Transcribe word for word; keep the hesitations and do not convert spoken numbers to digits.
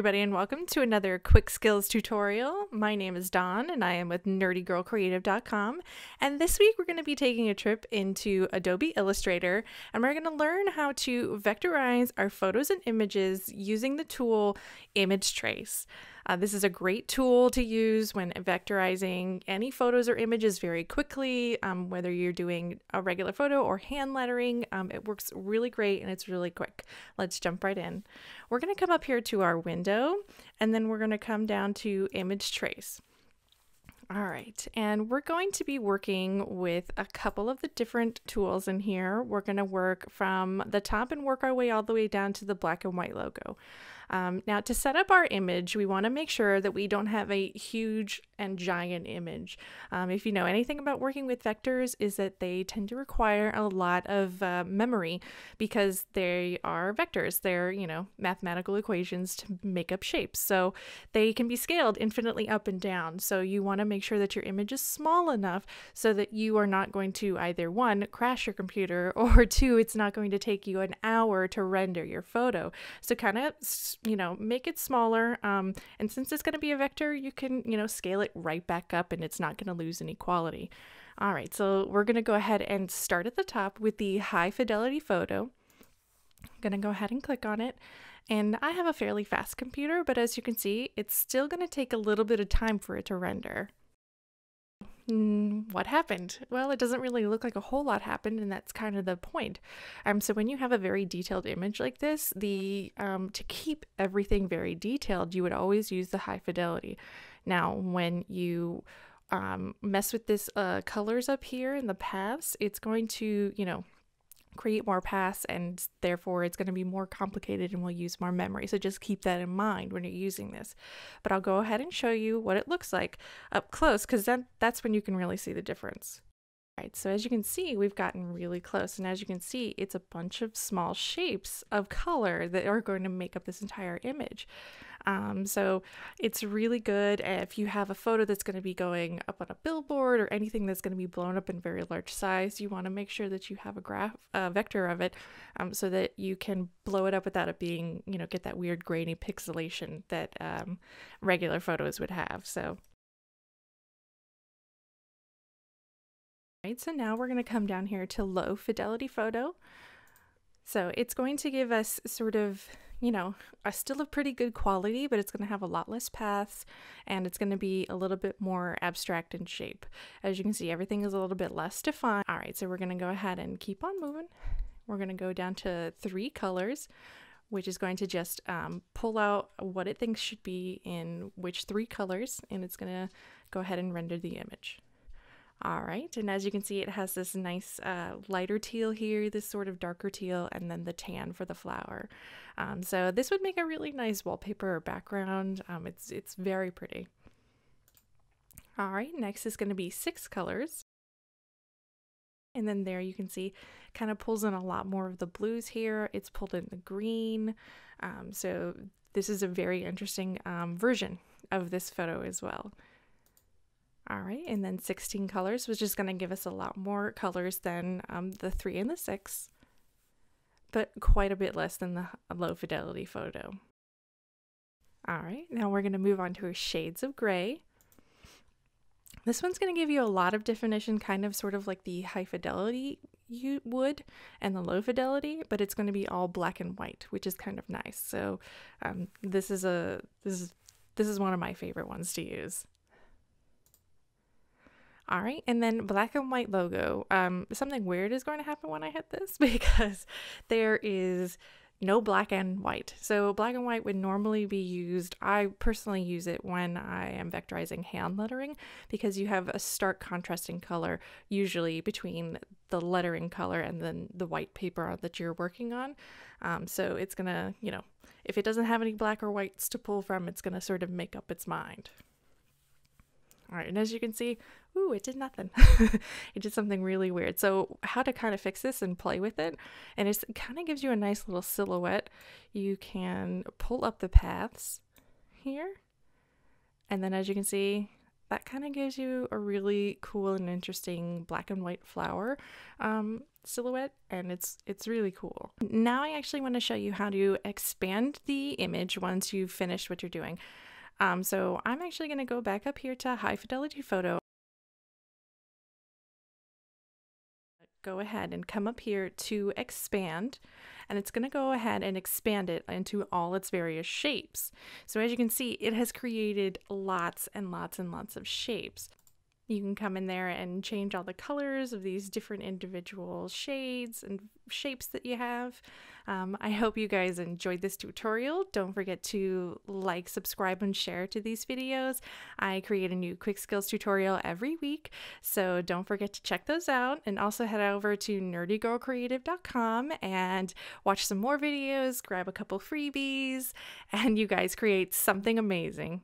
everybody, and welcome to another quick skills tutorial. My name is Dawn, and I am with nerdy girl creative dot com, and this week we're going to be taking a trip into Adobe Illustrator, and we're going to learn how to vectorize our photos and images using the tool Image Trace. Uh, this is a great tool to use when vectorizing any photos or images very quickly, um, whether you're doing a regular photo or hand lettering. Um, it works really great and it's really quick. Let's jump right in. We're going to come up here to our window, and then we're going to come down to Image Trace. All right, and we're going to be working with a couple of the different tools in here. We're going to work from the top and work our way all the way down to the black and white logo. Um, now, to set up our image, we want to make sure that we don't have a huge and giant image. Um, if you know anything about working with vectors, is that they tend to require a lot of uh, memory because they are vectors. They're, you know, mathematical equations to make up shapes. So they can be scaled infinitely up and down. So you want to make sure that your image is small enough so that you are not going to either one, crash your computer, or two, it's not going to take you an hour to render your photo. So kind of, you know, make it smaller. Um, and since it's going to be a vector, you can, you know, scale it right back up and it's not going to lose any quality. All right, so we're going to go ahead and start at the top with the high fidelity photo. I'm going to go ahead and click on it. And I have a fairly fast computer, but as you can see, it's still going to take a little bit of time for it to render. What happened? Well, it doesn't really look like a whole lot happened, and that's kind of the point. Um, so when you have a very detailed image like this, the um, to keep everything very detailed, you would always use the high fidelity. Now, when you um, mess with this uh, colors up here in the paths, it's going to, you know, create more paths, and therefore it's going to be more complicated and we'll use more memory. So just keep that in mind when you're using this. But I'll go ahead and show you what it looks like up close, because then that's when you can really see the difference. All right, so as you can see, we've gotten really close, and as you can see, it's a bunch of small shapes of color that are going to make up this entire image. Um, so it's really good if you have a photo that's going to be going up on a billboard or anything that's going to be blown up in very large size. You want to make sure that you have a graph, a vector of it, um, so that you can blow it up without it being, you know, get that weird grainy pixelation that um, regular photos would have. So. All right, so now we're going to come down here to low fidelity photo. So it's going to give us sort of, you know, are still a pretty good quality, but it's going to have a lot less paths, and it's going to be a little bit more abstract in shape. As you can see, everything is a little bit less defined. All right, so we're going to go ahead and keep on moving. We're going to go down to three colors, which is going to just um, pull out what it thinks should be in which three colors, and it's going to go ahead and render the image. All right, and as you can see, it has this nice uh, lighter teal here, this sort of darker teal, and then the tan for the flower. Um, so this would make a really nice wallpaper or background. Um, it's, it's very pretty. All right, next is going to be six colors. And then there you can see kind of pulls in a lot more of the blues here. It's pulled in the green. Um, so this is a very interesting um, version of this photo as well. All right, and then sixteen colors, which is going to give us a lot more colors than um, the three and the six, but quite a bit less than the low fidelity photo. All right, now we're going to move on to our shades of gray. This one's going to give you a lot of definition, kind of sort of like the high fidelity you would and the low fidelity, but it's going to be all black and white, which is kind of nice. So um, this is a this is this is one of my favorite ones to use. All right, and then black and white logo. Um, something weird is going to happen when I hit this because there is no black and white. So black and white would normally be used, I personally use it when I am vectorizing hand lettering because you have a stark contrasting color usually between the lettering color and then the white paper that you're working on. Um, so it's gonna, you know, if it doesn't have any black or whites to pull from, it's gonna sort of make up its mind. All right, and as you can see, ooh, it did nothing. It did something really weird. So how to kind of fix this and play with it, and it's, it kind of gives you a nice little silhouette. You can pull up the paths here, and then as you can see, that kind of gives you a really cool and interesting black and white flower um, silhouette, and it's it's really cool. Now I actually want to show you how to expand the image once you've finished what you're doing. Um, so I'm actually going to go back up here to High Fidelity Photo. Go ahead and come up here to expand, and it's going to go ahead and expand it into all its various shapes. So as you can see, it has created lots and lots and lots of shapes. You can come in there and change all the colors of these different individual shades and shapes that you have. Um, I hope you guys enjoyed this tutorial. Don't forget to like, subscribe, and share to these videos. I create a new quick skills tutorial every week, so don't forget to check those out. And also head over to nerdy girl creative dot com and watch some more videos, grab a couple freebies, and you guys create something amazing.